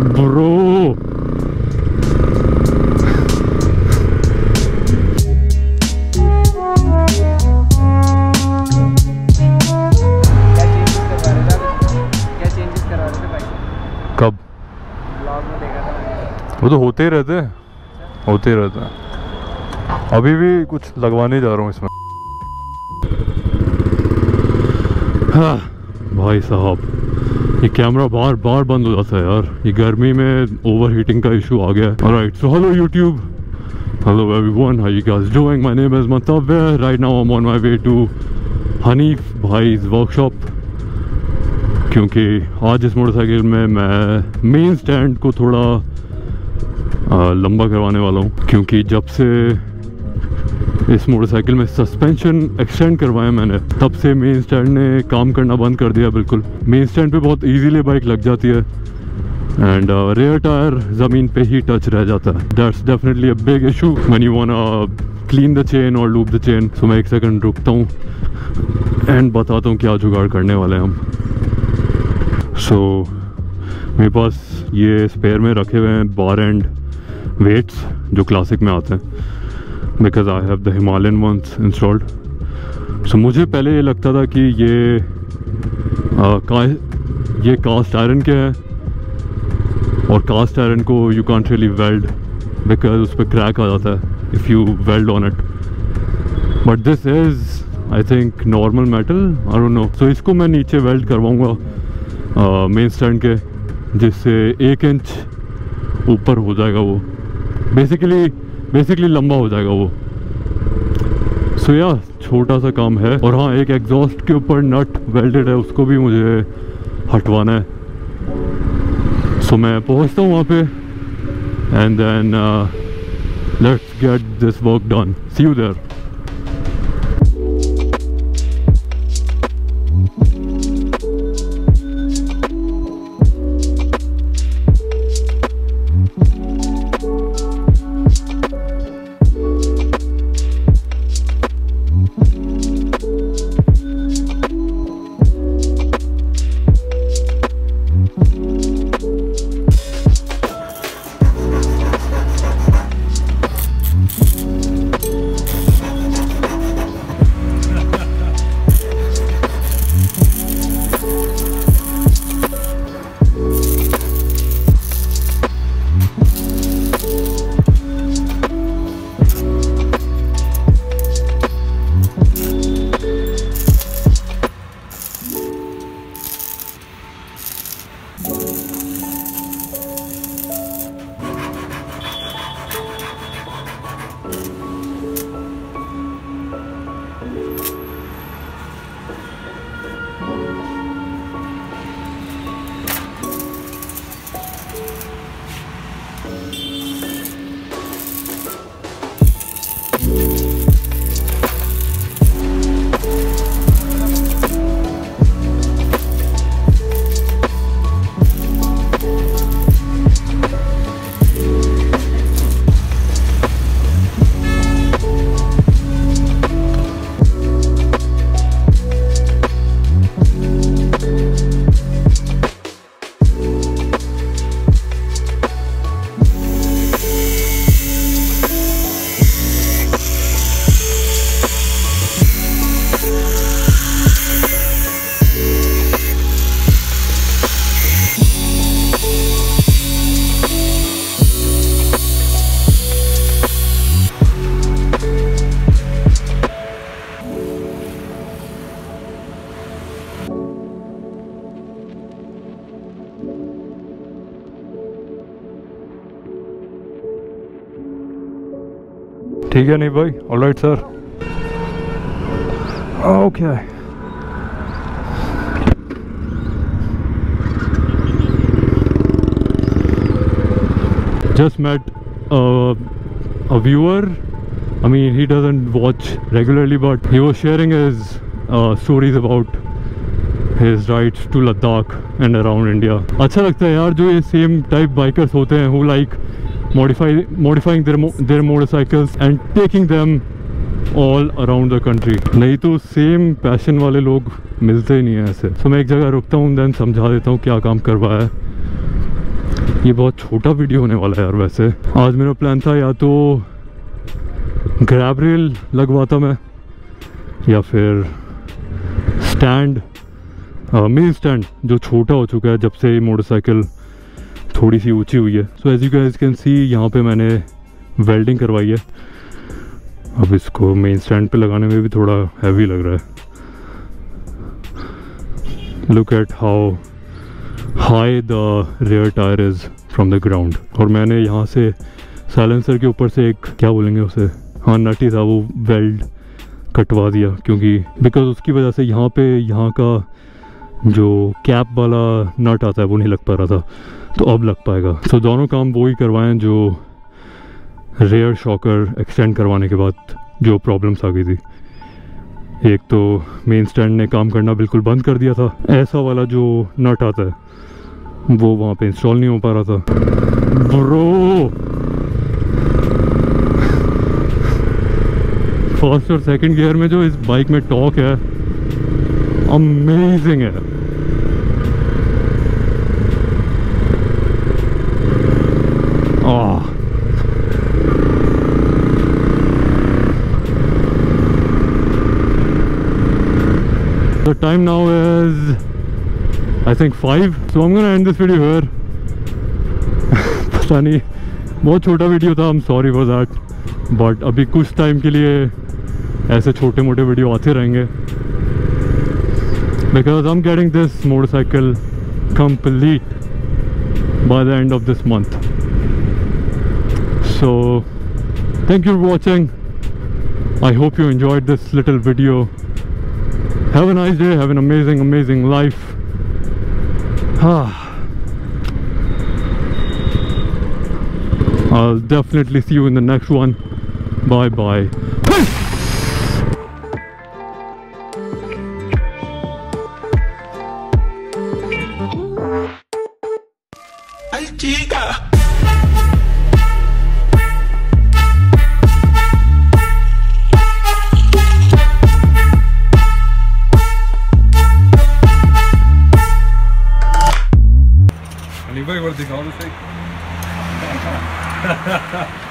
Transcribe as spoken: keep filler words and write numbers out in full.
Bro. कब? Blog में देखा था। वो तो होते ही रहते हैं, होते ही रहते हैं। अभी भी कुछ लगवाने जा रहा हूँ इसमें। हाँ भाई साहब, ये कैमरा बार बार बंद हो जाता है यार। ये गर्मी में ओवर हीटिंग का इशू आ गया है। Alright, so hello YouTube, hello everyone, how you guys doing? My name is Mantavya. Right now I am on my way to Hanif भाईज वर्कशॉप, क्योंकि आज इस मोटरसाइकिल में मैं मेन स्टैंड को थोड़ा आ, लंबा करवाने वाला हूँ, क्योंकि जब से इस मोटरसाइकिल में सस्पेंशन एक्सटेंड करवाया मैंने, तब से मेन स्टैंड ने काम करना बंद कर दिया। बिल्कुल मेन स्टैंड पे बहुत इजीली बाइक लग जाती है एंड रेयर टायर ज़मीन पे ही टच रह जाता है। That's definitely a big issue when you want clean the chain और लूप द चेन। सो मैं एक सेकंड रुकता हूँ एंड बताता हूँ क्या जुगाड़ करने वाले हैं हम। सो so, मेरे पास ये स्पेयर में रखे हुए हैं बार एंड वेट्स जो क्लासिक में आते हैं, because I have the Himalayan once installed. So मुझे पहले ये लगता था कि ये आ, का, ये कास्ट आयरन के हैं और कास्ट आयरन को you can't really weld because उस पर क्रैक आ जाता है if you weld on it, but this is I think normal metal, I don't know. So इसको मैं नीचे वेल्ड करवाऊँगा मेन uh, स्टैंड के, जिससे एक इंच ऊपर हो जाएगा वो, बेसिकली बेसिकली लंबा हो जाएगा वो। सो या छोटा सा काम है। और हाँ, एक एग्जॉस्ट के ऊपर नट वेल्डेड है, उसको भी मुझे हटवाना है। सो so, मैं पहुंचता हूँ वहाँ पे and then let's get this work done. See you there. ठीक है नहीं भाई? Alright sir, okay. Just met a viewer, I mean he doesn't watch regularly but he was sharing his stories about his rides to Ladakh and around India. अच्छा लगता है यार जो ये सेम टाइप बाइकर्स होते हैं who like modify modifying their their motorcycles and taking them all around the country. नहीं तो सेम पैशन वाले लोग मिलते ही नहीं हैं ऐसे। तो so, मैं एक जगह रुकता हूँ, देन समझा देता हूँ क्या काम करवाया है। ये बहुत छोटा वीडियो होने वाला है यार। वैसे आज मेरा प्लान था या तो ग्रैब रेल लगवाता मैं या फिर स्टैंड, मेन स्टैंड जो छोटा हो चुका है जब से मोटरसाइकिल थोड़ी सी ऊंची हुई है। So as you guys can see यहाँ पे मैंने वेल्डिंग करवाई है। अब इसको मेन स्टैंड पे लगाने में भी थोड़ा हैवी लग रहा है। Look at how high the rear tyre is from the ground. और मैंने यहाँ से साइलेंसर के ऊपर से एक क्या बोलेंगे उसे, हाँ नट ही था, वो वेल्ड कटवा दिया क्योंकि बिकॉज उसकी वजह से यहाँ पे यहाँ का जो कैप वाला नट आता है वो नहीं लग पा रहा था, तो अब लग पाएगा। सो so, दोनों काम वो ही करवाएं जो रेयर शॉकर एक्सटेंड करवाने के बाद जो प्रॉब्लम्स आ गई थी। एक तो मेन स्टैंड ने काम करना बिल्कुल बंद कर दिया था, ऐसा वाला जो नट आता है वो वहाँ पे इंस्टॉल नहीं हो पा रहा था। ब्रो फर्स्ट और सेकंड गियर में जो इस बाइक में टॉर्क है अमेजिंग है। The time now is I think five, so I am gonna end this video here. पता नहीं, बहुत छोटा वीडियो था, I am sorry for that. But अभी कुछ टाइम के लिए ऐसे छोटे मोटे वीडियो आते रहेंगे because I am getting this motorcycle complete by the end of this month. So thank you for watching, I hope you enjoyed this little video. Have a nice day, have an amazing amazing life. हाँ, I'll definitely see you in the next one. Bye bye. Anybody want to take all this thing? Ha ha ha.